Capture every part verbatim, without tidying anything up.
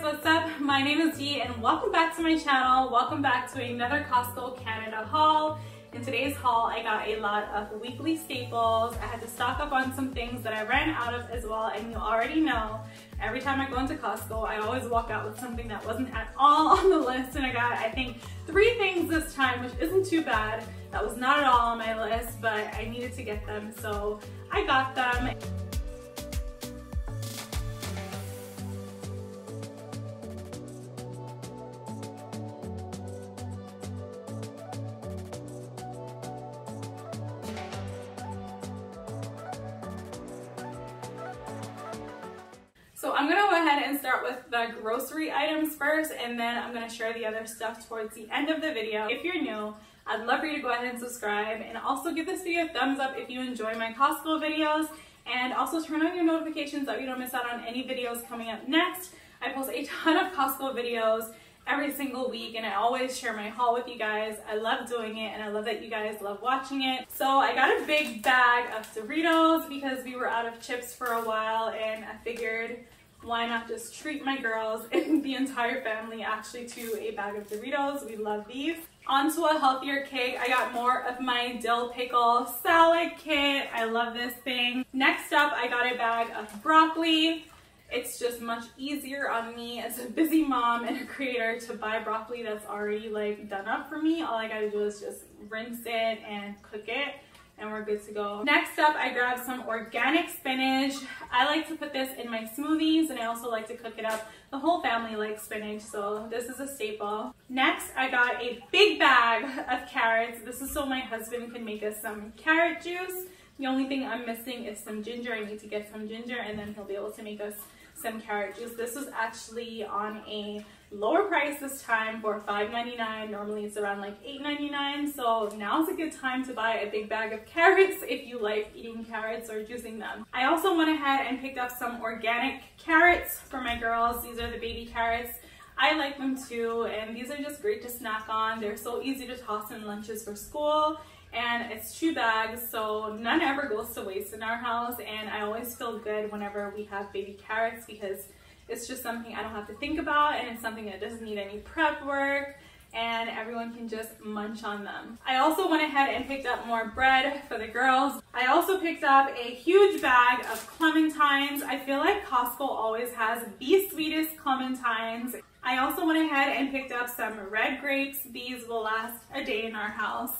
guys, what's up? My name is Dee and welcome back to my channel. Welcome back to another Costco Canada haul. In today's haul, I got a lot of weekly staples. I had to stock up on some things that I ran out of as well, and you already know, every time I go into Costco, I always walk out with something that wasn't at all on the list, and I got, I think, three things this time, which isn't too bad. That was not at all on my list, but I needed to get them, so I got them. So I'm gonna go ahead and start with the grocery items first, and then I'm gonna share the other stuff towards the end of the video. If you're new, I'd love for you to go ahead and subscribe, and also give this video a thumbs up if you enjoy my Costco videos, and also turn on your notifications so you don't miss out on any videos coming up next. I post a ton of Costco videos every single week, and I always share my haul with you guys. I love doing it, and I love that you guys love watching it. So I got a big bag of Doritos because we were out of chips for a while, and I figured why not just treat my girls and the entire family actually to a bag of Doritos. We love these. Onto a healthier cake, I got more of my dill pickle salad kit. I love this thing. Next up, I got a bag of broccoli. It's just much easier on me as a busy mom and a creator to buy broccoli that's already like done up for me. All I gotta do is just rinse it and cook it, and we're good to go. Next up, I grabbed some organic spinach. I like to put this in my smoothies, and I also like to cook it up. The whole family likes spinach, so this is a staple. Next, I got a big bag of carrots. This is so my husband can make us some carrot juice. The only thing I'm missing is some ginger. I need to get some ginger, and then he'll be able to make us some carrot juice. This was actually on a lower price this time for five ninety-nine. Normally it's around like eight ninety-nine. So now's a good time to buy a big bag of carrots if you like eating carrots or juicing them. I also went ahead and picked up some organic carrots for my girls. These are the baby carrots. I like them too, and these are just great to snack on. They're so easy to toss in lunches for school. And it's two bags, so none ever goes to waste in our house, and I always feel good whenever we have baby carrots because it's just something I don't have to think about, and it's something that doesn't need any prep work, and everyone can just munch on them. I also went ahead and picked up more bread for the girls. I also picked up a huge bag of clementines. I feel like Costco always has the sweetest clementines. I also went ahead and picked up some red grapes. These will last a day in our house.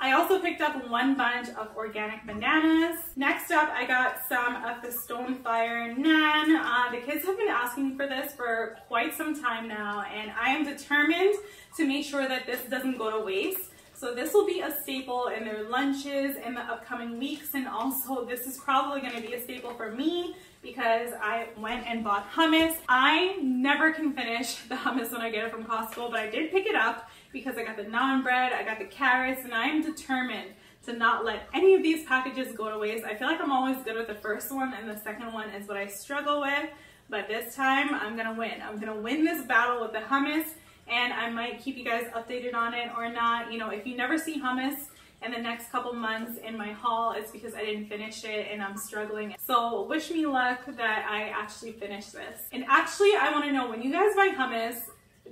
I also picked up one bunch of organic bananas. Next up, I got some of the Stonefire naan. Uh, the kids have been asking for this for quite some time now, and I am determined to make sure that this doesn't go to waste. So this will be a staple in their lunches in the upcoming weeks, and also this is probably going to be a staple for me because I went and bought hummus. I never can finish the hummus when I get it from Costco, but I did pick it up because I got the naan bread, I got the carrots, and I am determined to not let any of these packages go to waste. I feel like I'm always good with the first one, and the second one is what I struggle with, but this time I'm going to win. I'm going to win this battle with the hummus. And I might keep you guys updated on it or not. You know, if you never see hummus in the next couple months in my haul, it's because I didn't finish it and I'm struggling. So wish me luck that I actually finish this. And actually, I want to know, when you guys buy hummus,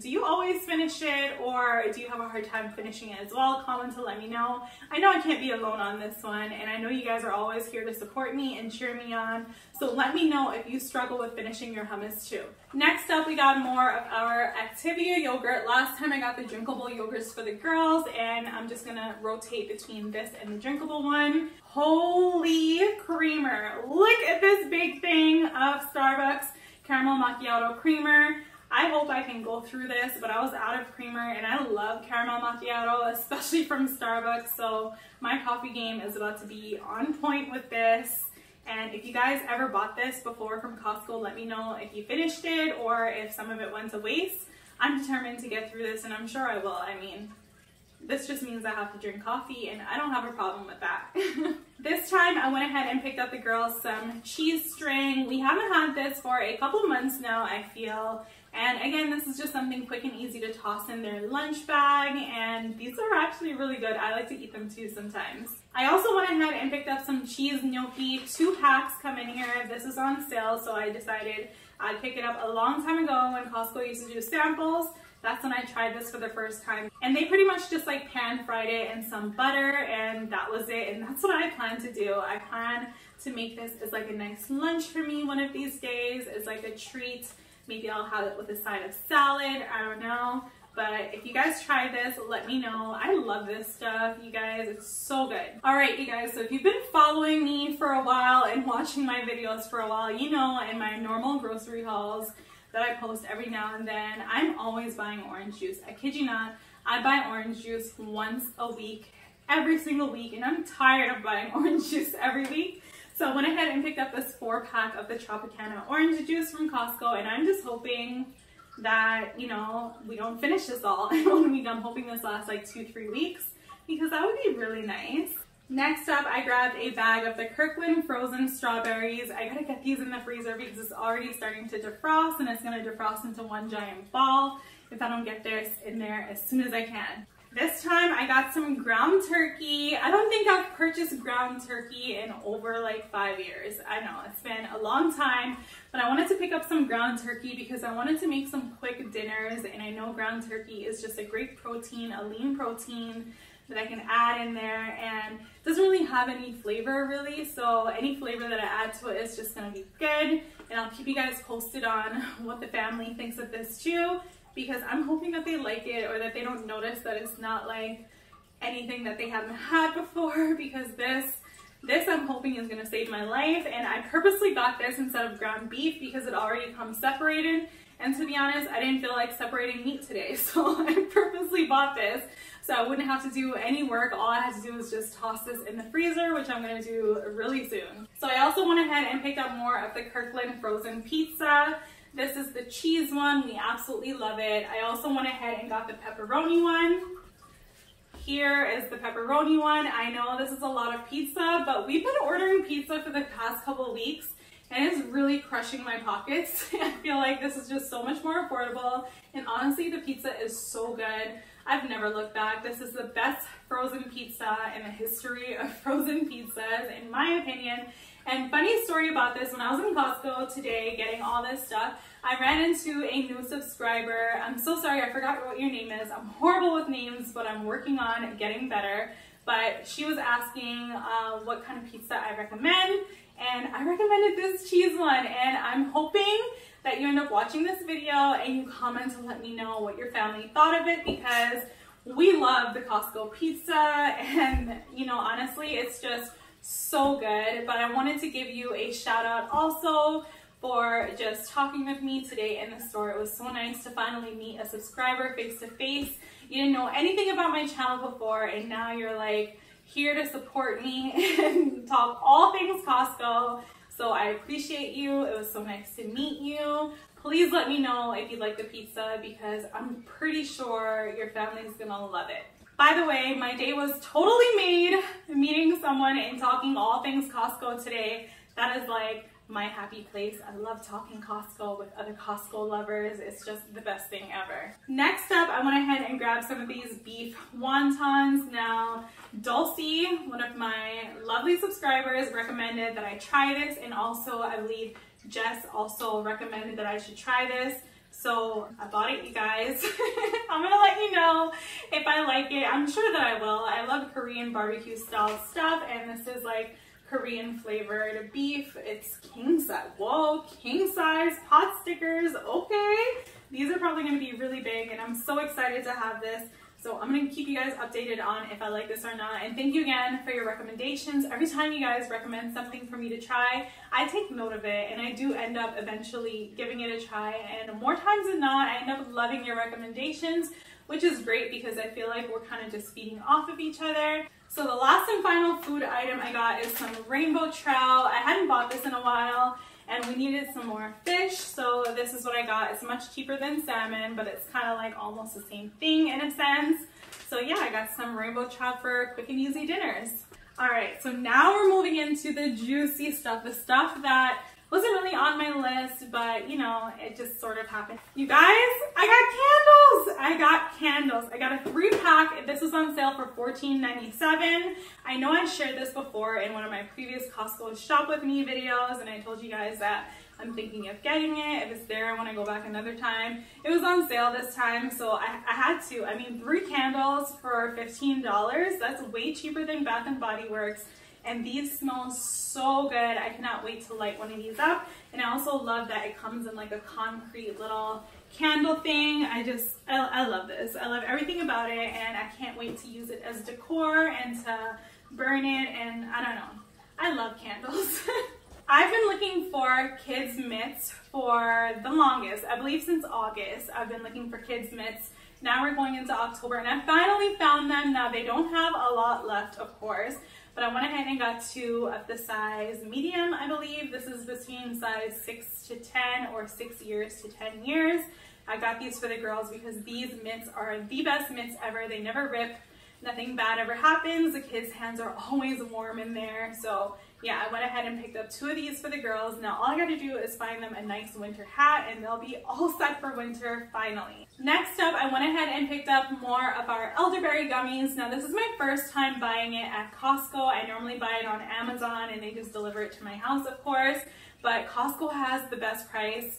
do you always finish it, or do you have a hard time finishing it as well? Comment to let me know. I know I can't be alone on this one, and I know you guys are always here to support me and cheer me on, so let me know if you struggle with finishing your hummus too. Next up, we got more of our Activia yogurt. Last time I got the drinkable yogurts for the girls, and I'm just gonna rotate between this and the drinkable one. Holy creamer! Look at this big thing of Starbucks caramel macchiato creamer. I hope I can go through this, but I was out of creamer, and I love caramel macchiato, especially from Starbucks, so my coffee game is about to be on point with this. And if you guys ever bought this before from Costco, let me know if you finished it or if some of it went to waste. I'm determined to get through this, and I'm sure I will. I mean, this just means I have to drink coffee, and I don't have a problem with that. This time I went ahead and picked up the girls some cheese string. We haven't had this for a couple months now, I feel. And again, this is just something quick and easy to toss in their lunch bag, and these are actually really good. I like to eat them too sometimes. I also went ahead and picked up some cheese gnocchi. Two packs come in here. This is on sale, so I decided I picked it up a long time ago when Costco used to do samples. That's when I tried this for the first time. And they pretty much just like pan fried it in some butter, and that was it. And that's what I plan to do. I plan to make this as like a nice lunch for me one of these days. It's like a treat. Maybe I'll have it with a side of salad. I don't know. But if you guys try this, let me know. I love this stuff, you guys. It's so good. All right, you guys. So if you've been following me for a while and watching my videos for a while, you know, in my normal grocery hauls that I post every now and then, I'm always buying orange juice. I kid you not, I buy orange juice once a week, every single week, and I'm tired of buying orange juice every week. So I went ahead and picked up this four pack of the Tropicana orange juice from Costco, and I'm just hoping that, you know, we don't finish this all when we done, hoping this lasts like two, three weeks, because that would be really nice. Next up, I grabbed a bag of the Kirkland frozen strawberries. I gotta get these in the freezer because it's already starting to defrost, and it's gonna defrost into one giant ball if I don't get this in there as soon as I can. This time I got some ground turkey. I don't think I've purchased ground turkey in over like five years. I know, it's been a long time, but I wanted to pick up some ground turkey because I wanted to make some quick dinners, and I know ground turkey is just a great protein, a lean protein, that I can add in there, and it doesn't really have any flavor really, so any flavor that I add to it is just gonna be good. And I'll keep you guys posted on what the family thinks of this too, because I'm hoping that they like it, or that they don't notice that it's not like anything that they haven't had before, because this this I'm hoping is gonna save my life. And I purposely got this instead of ground beef because it already comes separated. And to be honest, I didn't feel like separating meat today, so I purposely bought this so I wouldn't have to do any work. All I had to do was just toss this in the freezer, which I'm gonna do really soon. So I also went ahead and picked up more of the Kirkland frozen pizza. This is the cheese one. We absolutely love it. I also went ahead and got the pepperoni one. Here is the pepperoni one. I know this is a lot of pizza, but we've been ordering pizza for the past couple weeks, and it's really crushing my pockets. I feel like this is just so much more affordable, and honestly, the pizza is so good. I've never looked back. This is the best frozen pizza in the history of frozen pizzas, in my opinion. And funny story about this, when I was in Costco today getting all this stuff, I ran into a new subscriber. I'm so sorry, I forgot what your name is. I'm horrible with names, but I'm working on getting better. But she was asking uh, what kind of pizza I recommend, and I recommended this cheese one, and I'm hoping that you end up watching this video and you comment and let me know what your family thought of it, because we love the Costco pizza, and you know, honestly, it's just so good. But I wanted to give you a shout out also for just talking with me today in the store. It was so nice to finally meet a subscriber face to face. You didn't know anything about my channel before, and now you're like here to support me and talk all things Costco. So I appreciate you. It was so nice to meet you. Please let me know if you like the pizza, because I'm pretty sure your family's gonna love it. By the way, my day was totally made meeting someone and talking all things Costco today. That is like my happy place. I love talking Costco with other Costco lovers. It's just the best thing ever. Next up, I went ahead and grabbed some of these beef wontons. Now, Dulcie, one of my lovely subscribers, recommended that I try this, and also I believe Jess also recommended that I should try this. So I bought it, you guys. I'm gonna let you know if I like it. I'm sure that I will. I love Korean barbecue style stuff, and this is like Korean flavored beef. It's king size. Whoa, king size pot stickers. Okay, these are probably going to be really big, and I'm so excited to have this. So I'm going to keep you guys updated on if I like this or not. And thank you again for your recommendations. Every time you guys recommend something for me to try, I take note of it, and I do end up eventually giving it a try, and more times than not I end up loving your recommendations, which is great because I feel like we're kind of just feeding off of each other. So the last and final food item I got is some rainbow trout. I hadn't bought this in a while, and we needed some more fish, so this is what I got. It's much cheaper than salmon, but it's kind of like almost the same thing in a sense. So yeah, I got some rainbow trout for quick and easy dinners. All right, so now we're moving into the juicy stuff, the stuff that wasn't really on my list, but you know, it just sort of happened. You guys, I got candles! I got candles. I got a three pack. This was on sale for fourteen ninety-seven. I know I shared this before in one of my previous Costco shop with me videos, and I told you guys that I'm thinking of getting it. If it's there, I want to go back another time. It was on sale this time, so I, I had to. I mean, three candles for fifteen dollars. That's way cheaper than Bath and Body Works. And these smell so good. I cannot wait to light one of these up. And I also love that it comes in like a concrete little candle thing. I just, I, I love this. I love everything about it, and I can't wait to use it as decor and to burn it, and I don't know. I love candles. I've been looking for kids mitts for the longest. I believe since August I've been looking for kids mitts. Now we're going into October and I finally found them. Now they don't have a lot left, of course, but I went ahead and got two of the size medium, I believe. This is between size six to ten or six years to ten years. I got these for the girls because these mitts are the best mitts ever. They never rip. Nothing bad ever happens. The kids' hands are always warm in there. So yeah, I went ahead and picked up two of these for the girls. Now all I gotta do is find them a nice winter hat and they'll be all set for winter finally. Next up, I went ahead and picked up more of our elderberry gummies. Now this is my first time buying it at Costco. I normally buy it on Amazon and they just deliver it to my house, of course, but Costco has the best price,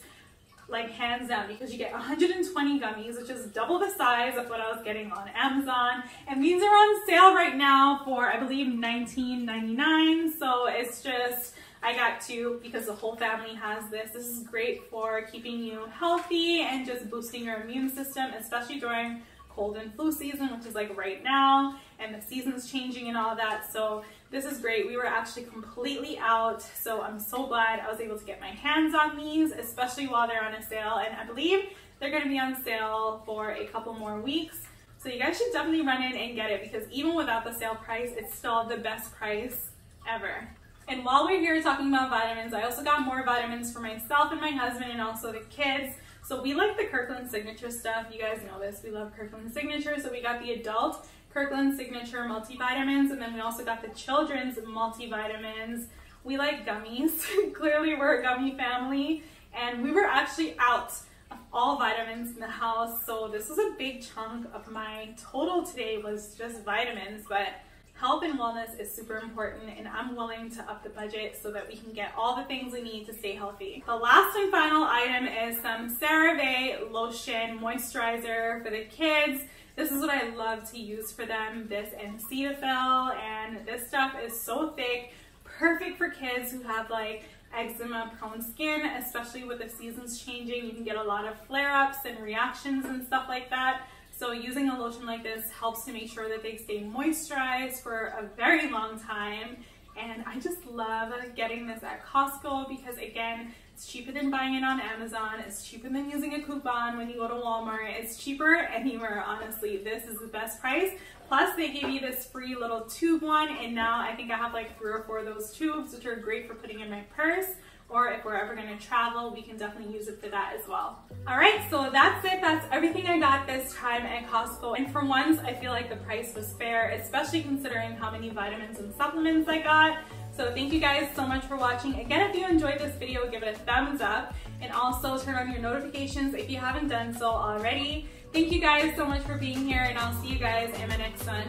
like hands down, because you get one hundred twenty gummies, which is double the size of what I was getting on Amazon. And these are on sale right now for, I believe, nineteen ninety-nine. So it's just, I got two because the whole family has this. This is great for keeping you healthy and just boosting your immune system, especially during cold and flu season, which is like right now, and the season's changing and all that. So this is great. We were actually completely out, so I'm so glad I was able to get my hands on these, especially while they're on a sale. And I believe they're going to be on sale for a couple more weeks, so you guys should definitely run in and get it, because even without the sale price, it's still the best price ever. And while we're here talking about vitamins, I also got more vitamins for myself and my husband and also the kids. So we like the Kirkland Signature stuff. You guys know this. We love Kirkland Signature. So we got the adult Kirkland Signature multivitamins, and then we also got the children's multivitamins. We like gummies. Clearly we're a gummy family, and we were actually out of all vitamins in the house. So this was a big chunk of my total today, was just vitamins, but health and wellness is super important, and I'm willing to up the budget so that we can get all the things we need to stay healthy. The last and final item is some CeraVe lotion moisturizer for the kids. This is what I love to use for them, this and Cetaphil, and this stuff is so thick, perfect for kids who have like eczema prone skin, especially with the seasons changing. You can get a lot of flare-ups and reactions and stuff like that. So using a lotion like this helps to make sure that they stay moisturized for a very long time. And I just love getting this at Costco because, again, it's cheaper than buying it on Amazon. It's cheaper than using a coupon when you go to Walmart. It's cheaper anywhere, honestly. This is the best price. Plus, they gave you this free little tube one, and now I think I have like three or four of those tubes, which are great for putting in my purse. Or if we're ever gonna travel, we can definitely use it for that as well. All right, so that's it. That's everything I got this time at Costco. And for once, I feel like the price was fair, especially considering how many vitamins and supplements I got. So thank you guys so much for watching. Again, if you enjoyed this video, give it a thumbs up, and also turn on your notifications if you haven't done so already. Thank you guys so much for being here, and I'll see you guys in my next one.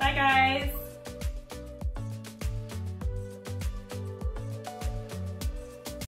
Bye guys.